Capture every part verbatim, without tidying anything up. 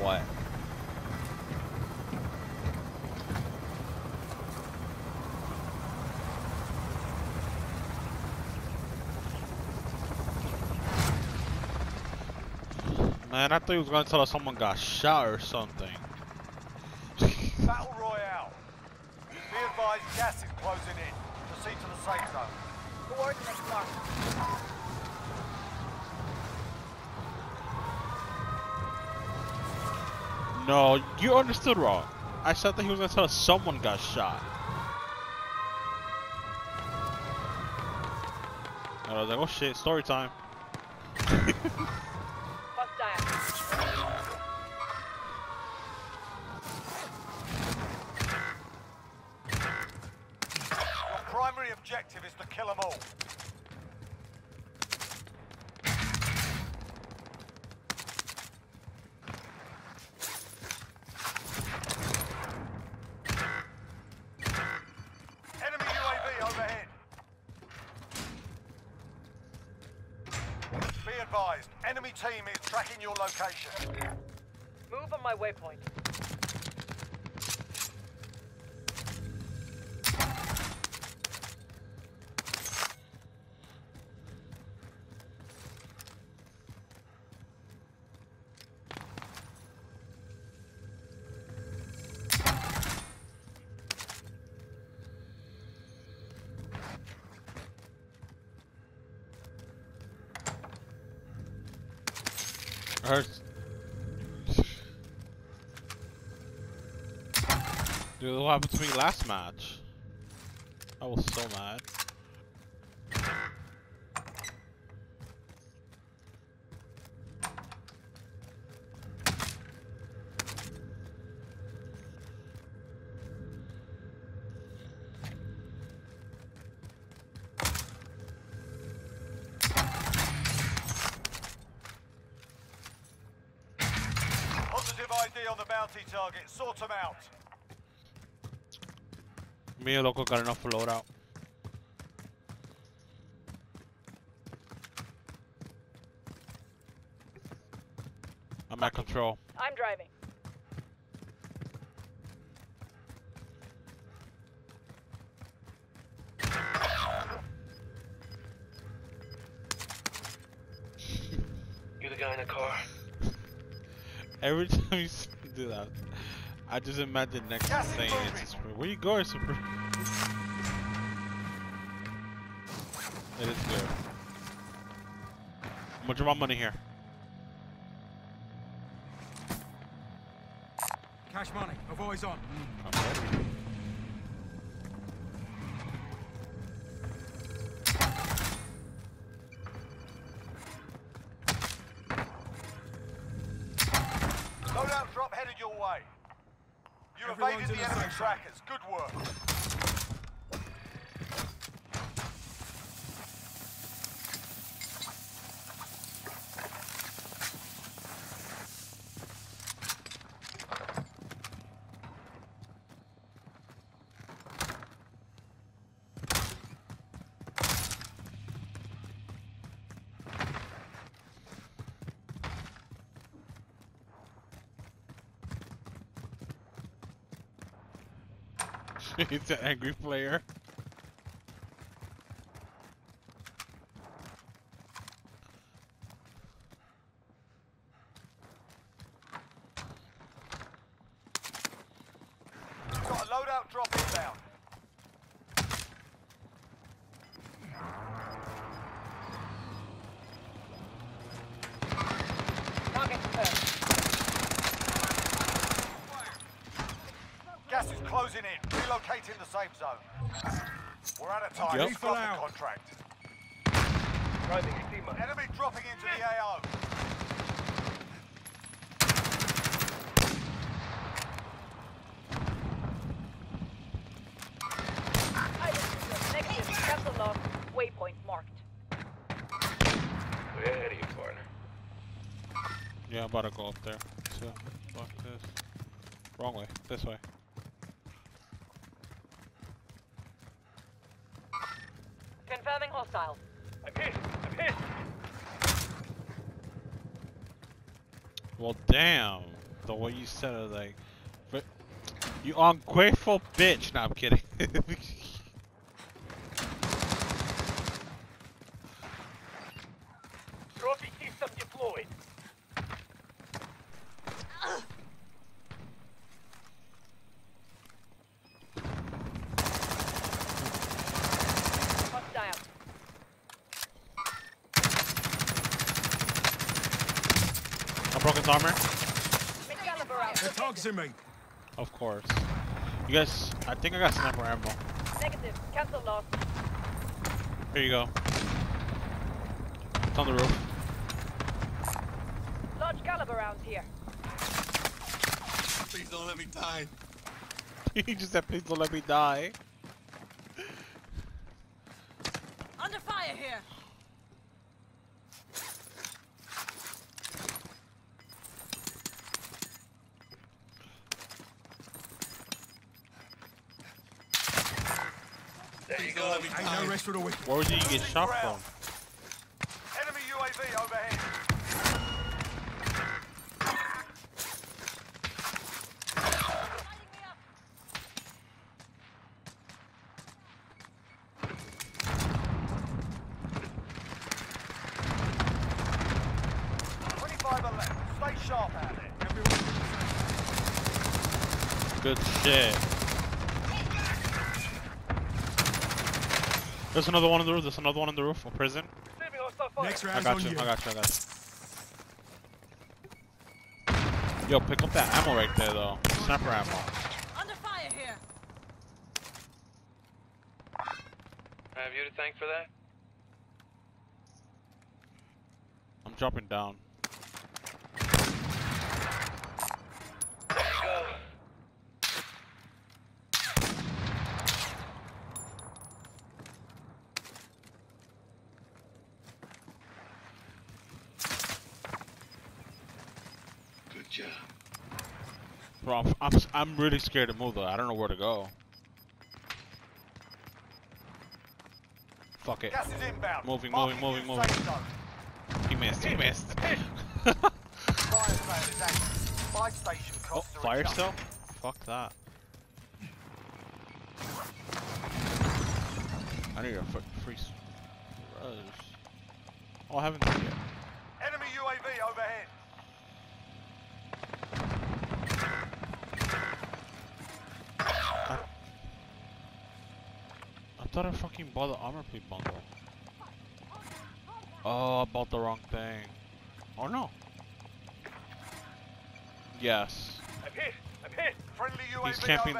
What? Man, I thought he was gonna tell us someone got shot or something. Battle Royale. Be advised, gas is closing in. Proceed to the safe zone. Coordinates marked. No, you understood wrong. I said that he was gonna tell us someone got shot. And I was like, oh shit, story time. Your primary objective is to kill them all. Enemy team is tracking your location. Move on my waypoint. Dude, what happened to me last match? I was so mad. Positive I D on the bounty target, sort them out. Me and loco got enough load out. I'm at control. I'm driving. You're the guy in the car. Every time you do that, I just imagine next yes, thing is Super. Where you going, Super? It is good. I'm gonna draw my money here. Cash money. I've always on. Mm. Loadout drop headed your way. You evaded the enemy trackers. Good work. It's an angry player. We've got a loadout drop inbound. Target confirmed. Gas is closing in. Relocating the safe zone. We're out of time. We've got the contract. Enemy dropping into the A O. Negative. Cancel log. Waypoint marked. We're heading for it. Yeah, I'm about to go up there. So, fuck this. Wrong way. This way. Confirming hostiles. I'm hit! I'm hit! Well, damn. The way you said it, like, but you ungrateful bitch. No, I'm kidding. Trophy system deployed. I broke his armor. They're toxic me. Of course. You guys, I think I got sniper ammo. Negative. Cancel loss. Here you go. It's on the roof. Large caliber rounds here. Please don't let me die. He just said, please don't let me die. Under fire here. I know rest for the wicked. Where did you get shot from? Enemy U A V overhead. twenty-five on left. Stay sharp out there. Everyone. Good shit. There's another one on the roof, there's another one on the roof, a prison. Next round, I got you, you, I got you, I got you. Yo, pick up that ammo right there though. Sniper ammo. Under fire here. I have you to thank for that? I'm dropping down. Bro, I'm, I'm, I'm really scared to move though. I don't know where to go. Fuck it. Moving, moving, moving, moving. He missed, he missed. Oh, fire cell? Fuck that. I need a freeze. Oh, I haven't seen it. Enemy U A V overhead. I thought I fucking bought the armor plate bundle. Oh, I bought the wrong thing. Oh no. Yes. I'm hit. I'm hit. Friendly U A V overhead. These camping,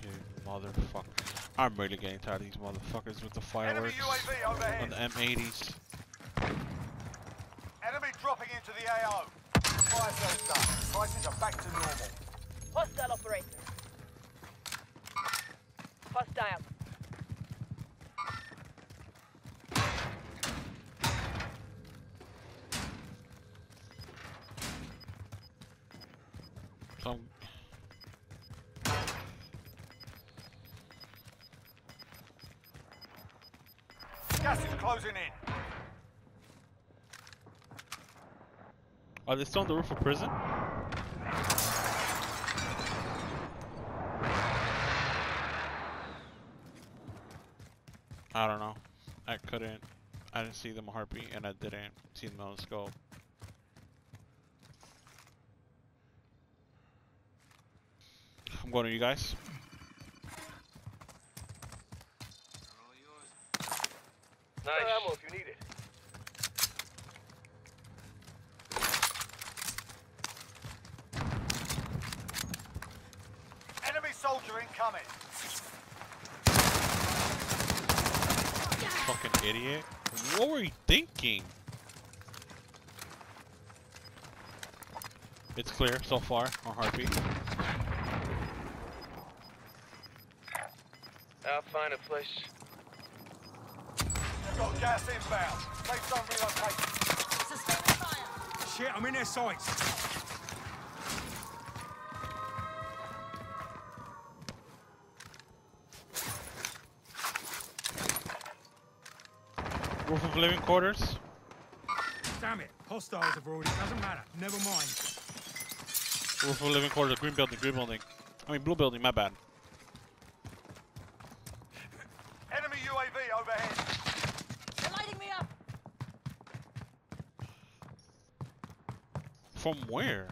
dude, motherfucker. I'm really getting tired of these motherfuckers with the fireworks on the M eighties. Enemy dropping into the A O. Fire cells done. Prices are back to normal. Hostile operator. Hostile. Um. Gas is closing in. Are they still on the roof of prison? I don't know. I couldn't. I didn't see them a heartbeat, and I didn't see them on the scope. I'm going to you guys. Nice. Ammo if you need it. Enemy soldier incoming. Fucking idiot. What were you thinking? It's clear so far on heartbeat. I'll find a place. Got gas inbound. Take some relocation. Suspended fire. Shit, I'm in their sights. Roof of living quarters. Damn it. Hostiles have already. Doesn't matter. Never mind. Roof of living quarters, green building, green building. I mean blue building, my bad. Enemy U A V overhead. They're lighting me up. From where?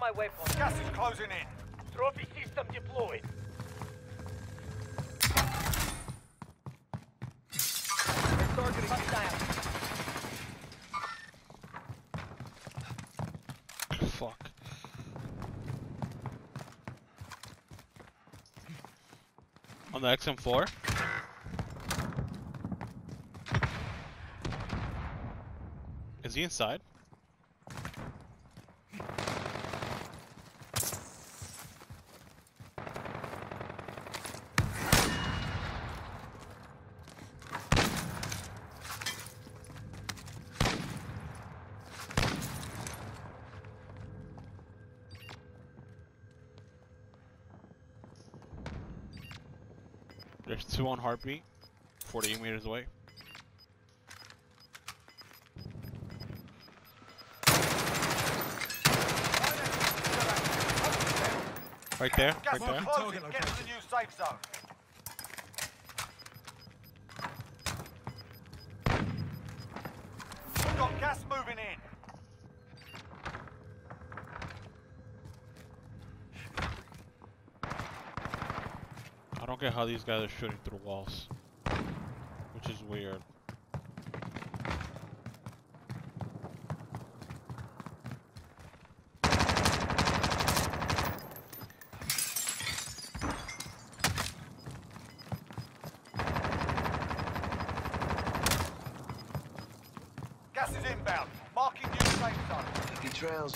My waypoint. Gas is closing in. Trophy system deployed. They're targeting hostile. Fuck. On the X M four? Is he inside? There's two on heartbeat, forty-eight meters away. Right there, right there. Closing, get to the new safe zone. We've got gas moving in. I don't get how these guys are shooting through walls, which is weird. Gas is inbound, marking new safe zone. Sticky trails.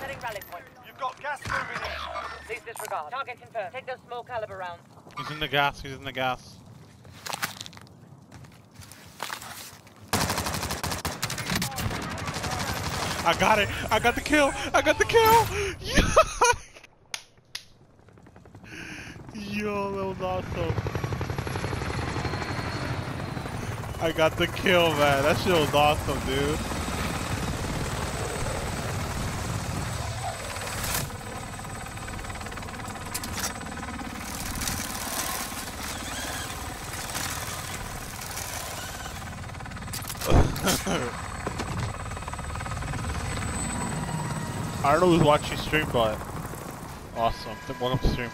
Setting rally point. You've got gas moving in. Please disregard. Target confirmed. Take those small caliber rounds. He's in the gas. He's in the gas. I got it. I got the kill. I got the kill. Yo, that was awesome. I got the kill, man. That shit was awesome, dude. I don't know who's watching stream, but awesome. Welcome to stream.